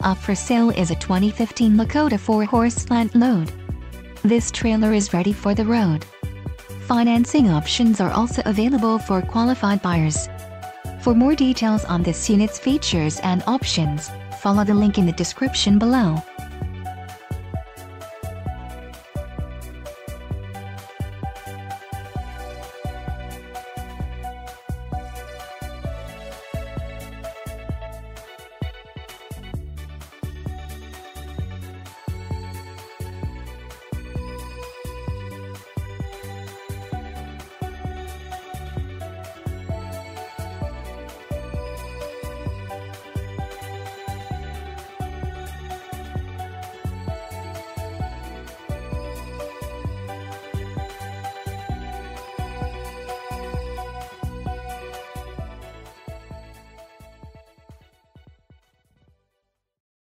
Up for sale is a 2015 Lakota 4-horse slant load. This trailer is ready for the road. Financing options are also available for qualified buyers. For more details on this unit's features and options, follow the link in the description below.